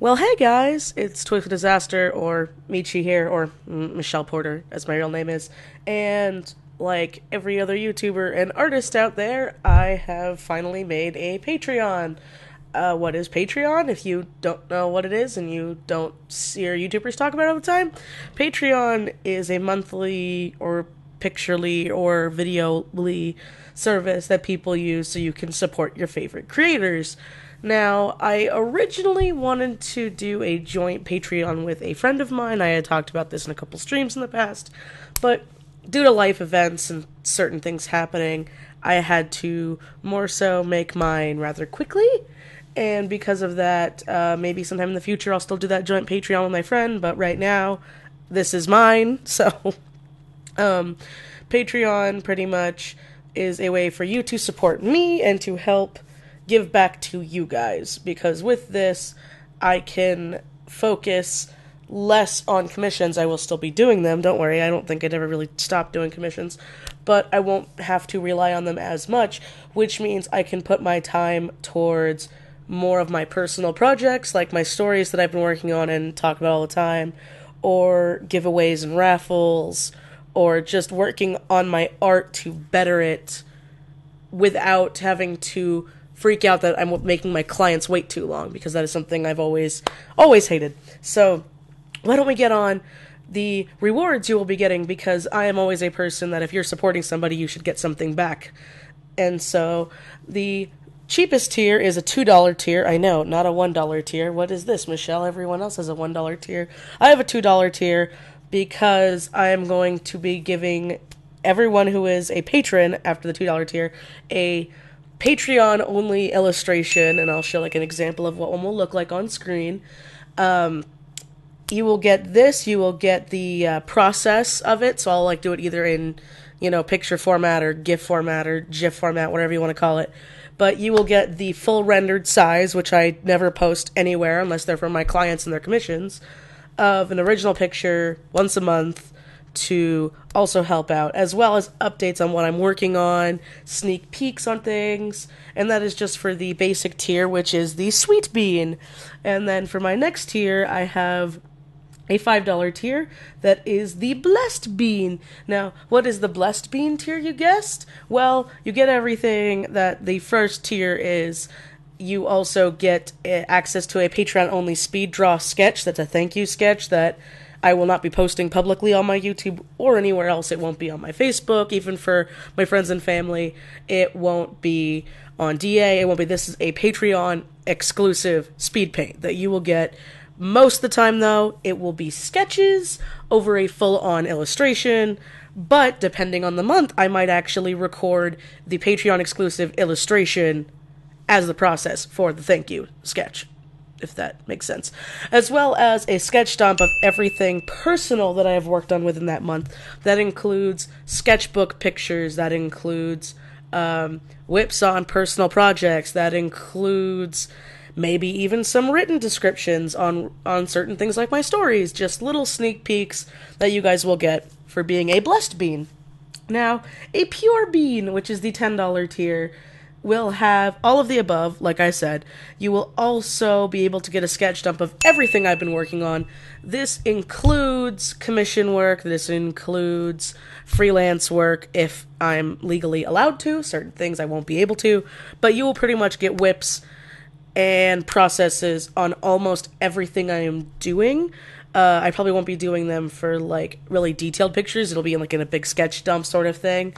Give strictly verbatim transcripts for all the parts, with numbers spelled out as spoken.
Well, hey guys, it's TwistedDisaster, or Michi here, or Michelle Porter, as my real name is, and like every other YouTuber and artist out there, I have finally made a Patreon. Uh, what is Patreon? If you don't know what it is and you don't see our YouTubers talk about it all the time, Patreon is a monthly or picturely or videoly service that people use so you can support your favorite creators. Now, I originally wanted to do a joint Patreon with a friend of mine. I had talked about this in a couple streams in the past, but due to life events and certain things happening, I had to more so make mine rather quickly, and because of that, uh, maybe sometime in the future I'll still do that joint Patreon with my friend, but right now, this is mine, so... Um, Patreon pretty much is a way for you to support me and to help give back to you guys, because with this I can focus less on commissions. I will still be doing them, don't worry, I don't think I'd ever really stop doing commissions, but I won't have to rely on them as much, which means I can put my time towards more of my personal projects, like my stories that I've been working on and talk about all the time, or giveaways and raffles, or just working on my art to better it without having to freak out that I'm making my clients wait too long, because that is something I've always, always hated. So why don't we get on the rewards you will be getting, because I am always a person that if you're supporting somebody, you should get something back. And so the cheapest tier is a two dollar tier. I know, not a one dollar tier. What is this, Michelle? Everyone else has a one dollar tier. I have a two dollar tier, because I am going to be giving everyone who is a patron after the two dollar tier a Patreon-only illustration, and I'll show like an example of what one will look like on screen. Um, you will get this, you will get the uh, process of it, so I'll like do it either in, you know, picture format or GIF format or GIF format, whatever you want to call it. But you will get the full rendered size, which I never post anywhere unless they're from my clients and their commissions, of an original picture once a month to also help out, as well as updates on what I'm working on, sneak peeks on things, and that is just for the basic tier, which is the Sweet Bean. And then for my next tier, I have a five dollar tier that is the Blessed Bean. Now, what is the Blessed Bean tier, you guessed? Well, you get everything that the first tier is. You also get access to a Patreon-only speed draw sketch. That's a thank you sketch that I will not be posting publicly on my YouTube or anywhere else. It won't be on my Facebook, even for my friends and family. It won't be on D A. It won't be. This is a Patreon-exclusive speed paint that you will get. Most of the time, though, it will be sketches over a full-on illustration, but depending on the month, I might actually record the Patreon-exclusive illustration as the process for the thank you sketch, if that makes sense, as well as a sketch dump of everything personal that I have worked on within that month. That includes sketchbook pictures, that includes um, whips on personal projects, that includes maybe even some written descriptions on, on certain things like my stories, just little sneak peeks that you guys will get for being a Blessed Bean. Now, a Pure Bean, which is the ten dollar tier, will have all of the above, like I said. You will also be able to get a sketch dump of everything I've been working on. This includes commission work, this includes freelance work if I'm legally allowed to, certain things I won't be able to, but you will pretty much get whips and processes on almost everything I am doing. Uh, I probably won't be doing them for like really detailed pictures, it'll be in, like in a big sketch dump sort of thing.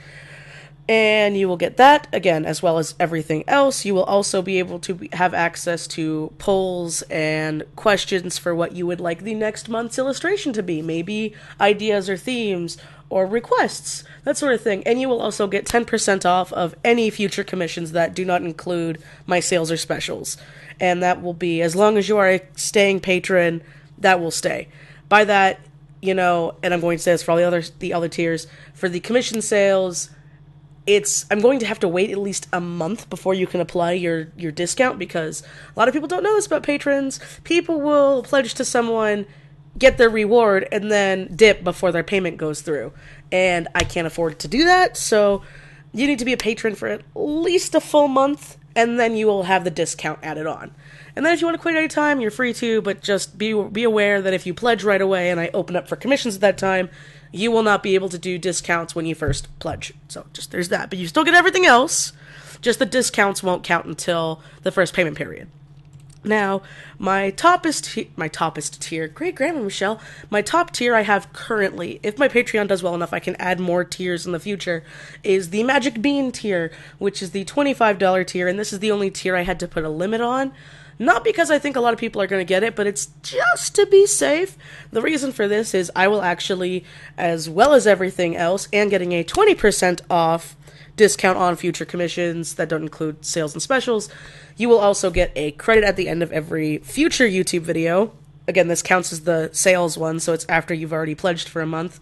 And you will get that, again, as well as everything else. You will also be able to be, have access to polls and questions for what you would like the next month's illustration to be. Maybe ideas or themes or requests, that sort of thing. And you will also get ten percent off of any future commissions that do not include my sales or specials. And that will be, as long as you are a staying patron, that will stay. By that, you know, and I'm going to say this for all the other, the other tiers, for the commission sales... It's, I'm going to have to wait at least a month before you can apply your, your discount, because a lot of people don't know this about patrons. People will pledge to someone, get their reward, and then dip before their payment goes through. And I can't afford to do that, so you need to be a patron for at least a full month and then you will have the discount added on. And then if you want to quit at any time, you're free to, but just be be aware that if you pledge right away and I open up for commissions at that time, you will not be able to do discounts when you first pledge. So just there's that. But you still get everything else, just the discounts won't count until the first payment period. Now, my topest, my topest tier, great grammar, Michelle, my top tier I have currently, if my Patreon does well enough, I can add more tiers in the future, is the Magic Bean tier, which is the twenty-five dollar tier, and this is the only tier I had to put a limit on. Not because I think a lot of people are going to get it, but it's just to be safe. The reason for this is I will actually, as well as everything else, and getting a twenty percent off discount on future commissions that don't include sales and specials. You will also get a credit at the end of every future YouTube video. Again, this counts as the sales one, so it's after you've already pledged for a month.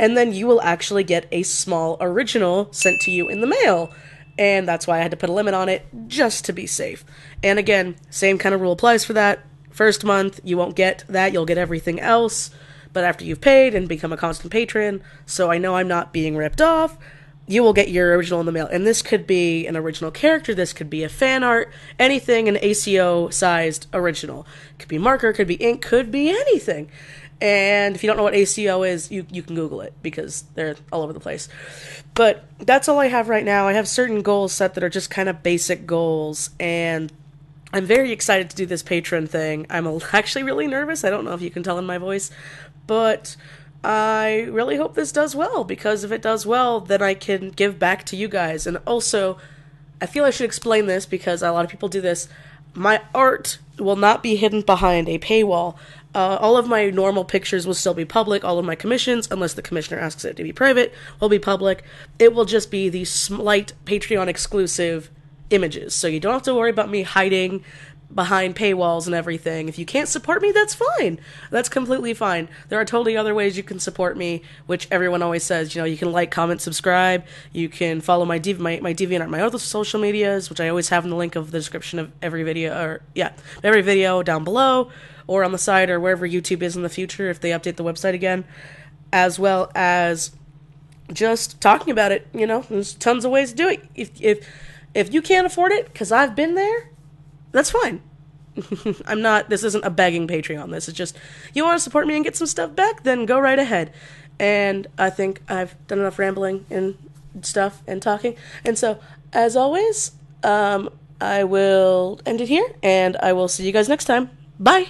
And then you will actually get a small original sent to you in the mail. And that's why I had to put a limit on it, just to be safe. And again, same kind of rule applies for that. First month, you won't get that, you'll get everything else. But after you've paid and become a constant patron, so I know I'm not being ripped off, you will get your original in the mail. And this could be an original character, this could be a fan art, anything, an A C O-sized original. It could be marker, could be ink, could be anything. And if you don't know what A C O is, you, you can Google it, because they're all over the place. But that's all I have right now. I have certain goals set that are just kind of basic goals, and I'm very excited to do this patron thing. I'm actually really nervous. I don't know if you can tell in my voice, but I really hope this does well, because if it does well, then I can give back to you guys. And also, I feel I should explain this, because a lot of people do this. My art will not be hidden behind a paywall. Uh, all of my normal pictures will still be public. All of my commissions, unless the commissioner asks it to be private, will be public. It will just be the slight Patreon exclusive images. So you don't have to worry about me hiding behind paywalls and everything. If you can't support me, that's fine. That's completely fine. There are totally other ways you can support me, which everyone always says, you know, you can like, comment, subscribe, you can follow my Dev my, my DeviantArt, my other social medias, which I always have in the link of the description of every video, or, yeah, every video down below, or on the side, or wherever YouTube is in the future, if they update the website again, as well as just talking about it, you know, there's tons of ways to do it. If, if, if you can't afford it, because I've been there, that's fine. I'm not, this isn't a begging Patreon. This is just, you want to support me and get some stuff back? Then go right ahead. And I think I've done enough rambling and stuff and talking. And so, as always, um, I will end it here, and I will see you guys next time. Bye!